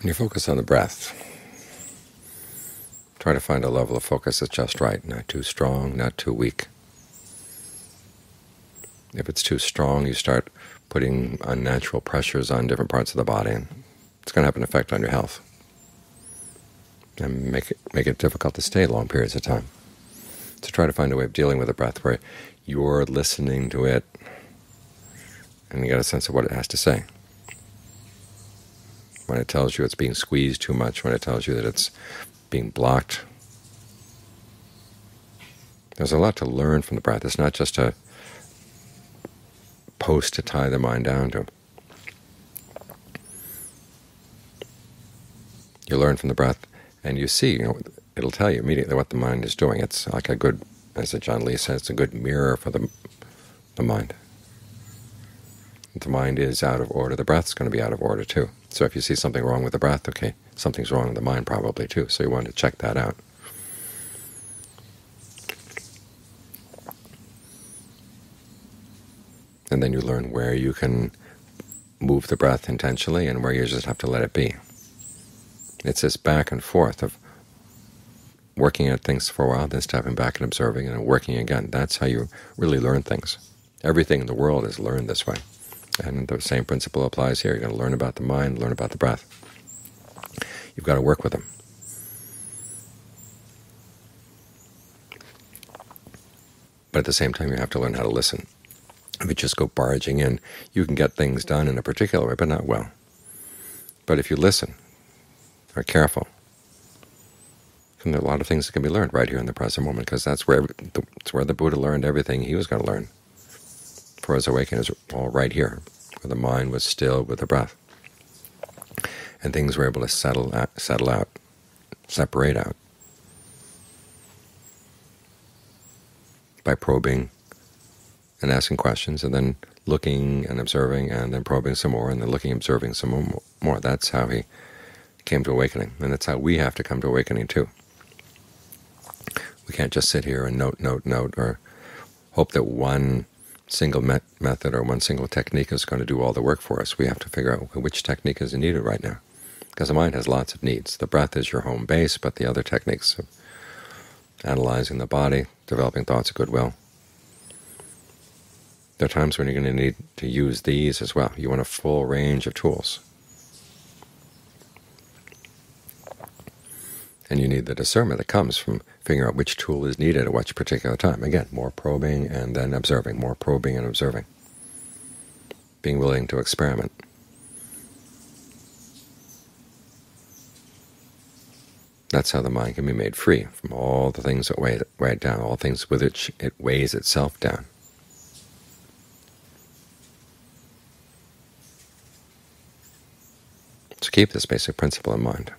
When you focus on the breath, try to find a level of focus that's just right, not too strong, not too weak. If it's too strong, you start putting unnatural pressures on different parts of the body, and it's going to have an effect on your health and make it difficult to stay long periods of time. So try to find a way of dealing with the breath where you're listening to it and you get a sense of what it has to say. When it tells you it's being squeezed too much, when it tells you that it's being blocked. There's a lot to learn from the breath. It's not just a post to tie the mind down to. You learn from the breath, and you see, it'll tell you immediately what the mind is doing. It's like a good, as John Lee says, it's a good mirror for the mind. If the mind is out of order, the breath's going to be out of order too. So if you see something wrong with the breath, okay, something's wrong with the mind probably too, so you want to check that out. And then you learn where you can move the breath intentionally and where you just have to let it be. It's this back and forth of working at things for a while, then stepping back and observing, and then working again. That's how you really learn things. Everything in the world is learned this way. And the same principle applies here. You're going to learn about the mind, learn about the breath. You've got to work with them. But at the same time, you have to learn how to listen. If you just go barging in, you can get things done in a particular way, but not well. But if you listen, are careful, and there are a lot of things that can be learned right here in the present moment, because that's where the Buddha learned everything he was going to learn. For his awakening is all right here, where the mind was still with the breath, and things were able to settle out, separate out, by probing and asking questions, and then looking and observing, and then probing some more, and then looking and observing some more. That's how he came to awakening, and that's how we have to come to awakening too. We can't just sit here and note, or hope that one single method or one single technique is going to do all the work for us. We have to figure out which technique is needed right now, because the mind has lots of needs. The breath is your home base, but the other techniques of analyzing the body, developing thoughts of goodwill, there are times when you're going to need to use these as well. You want a full range of tools. And you need the discernment that comes from figuring out which tool is needed at which particular time. Again, more probing and then observing, more probing and observing. Being willing to experiment. That's how the mind can be made free from all the things that weigh it down, all things with which it weighs itself down. So keep this basic principle in mind.